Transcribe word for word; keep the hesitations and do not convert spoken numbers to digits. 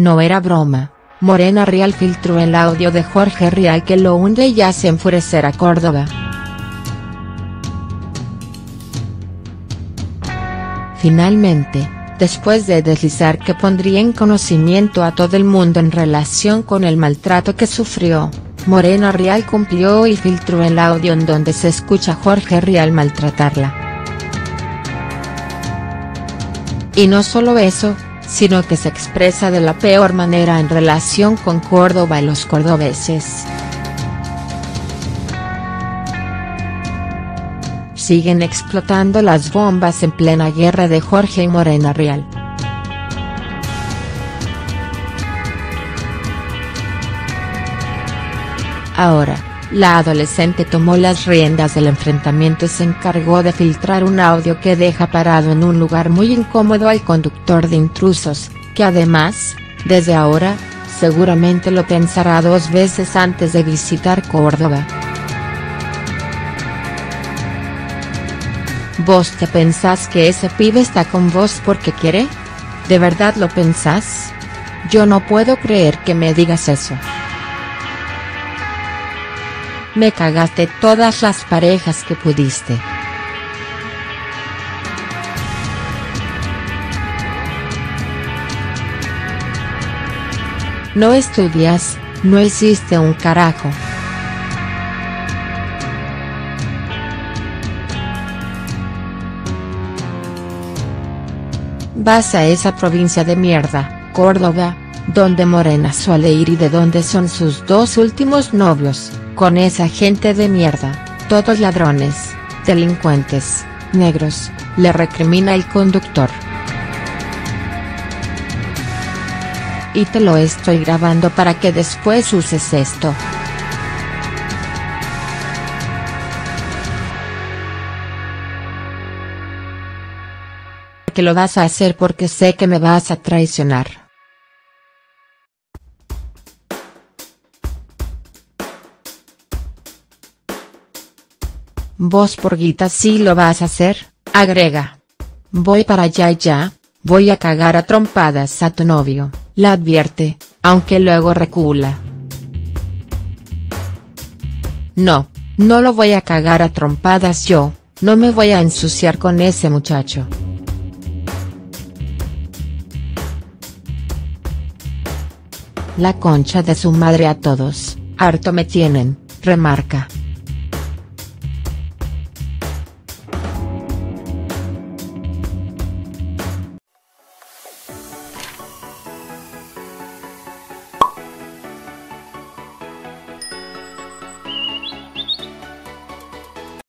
No era broma, Morena Rial filtró el audio de Jorge Rial que lo hunde y hace enfurecer a Córdoba. Finalmente, después de deslizar que pondría en conocimiento a todo el mundo en relación con el maltrato que sufrió, Morena Rial cumplió y filtró el audio en donde se escucha a Jorge Rial maltratarla. Y no solo eso, sino que se expresa de la peor manera en relación con Córdoba y los cordobeses. Siguen explotando las bombas en plena guerra de Jorge y Morena Rial. Ahora, la adolescente tomó las riendas del enfrentamiento y se encargó de filtrar un audio que deja parado en un lugar muy incómodo al conductor de intrusos, que además, desde ahora, seguramente lo pensará dos veces antes de visitar Córdoba. ¿Vos te pensás que ese pibe está con vos porque quiere? ¿De verdad lo pensás? Yo no puedo creer que me digas eso. Me cagaste todas las parejas que pudiste. No estudias, no hiciste un carajo. Vas a esa provincia de mierda, Córdoba, donde Morena suele ir y de donde son sus dos últimos novios, con esa gente de mierda, todos ladrones, delincuentes, negros, le recrimina el conductor. Y te lo estoy grabando para que después uses esto. Que lo vas a hacer porque sé que me vas a traicionar. Vos por guita sí lo vas a hacer, agrega. Voy para allá y ya, voy a cagar a trompadas a tu novio, la advierte, aunque luego recula. No, no lo voy a cagar a trompadas yo, no me voy a ensuciar con ese muchacho. La concha de su madre a todos, harto me tienen, remarca.